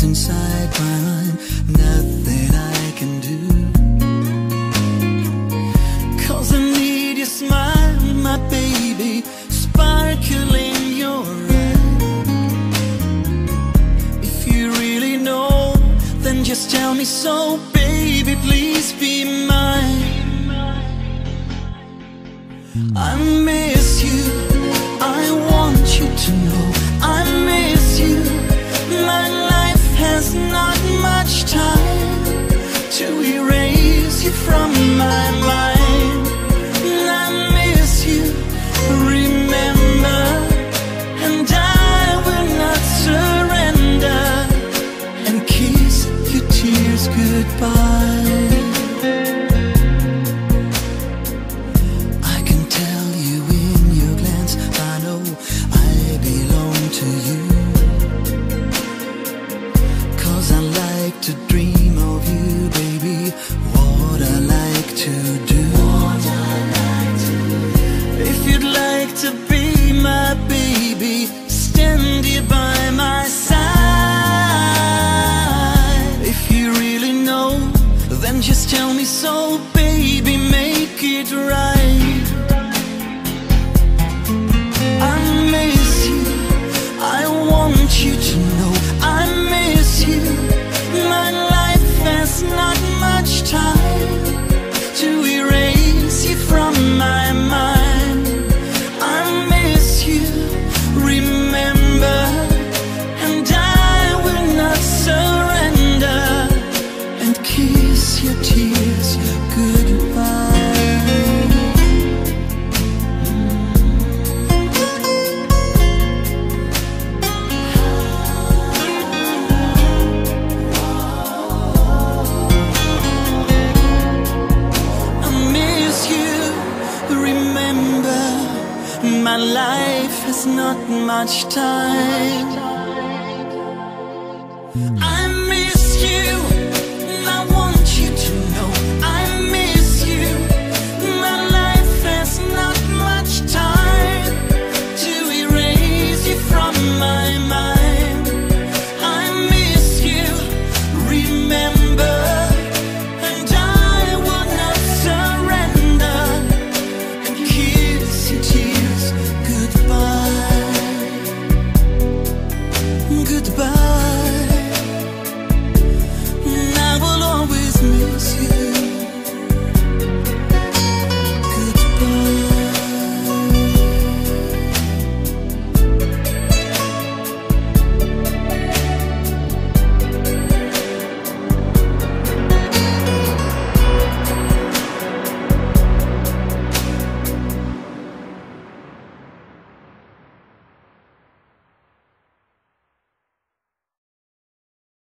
lies inside my mind, nothing I can do. 'Cause I need your smile, my baby, sparkle in your eye. If you really know, then just tell me so, baby, please be mine. I miss you, I want you to know I miss you. My life has not much time to erase you from my mind. I miss you, remember, and I will not surrender, and kiss your tears goodbye. Much time. I miss you, I want you to know I miss you. My life has not much time to erase you from my mind. I miss you, remember, and I will not surrender, and kiss your tears goodbye.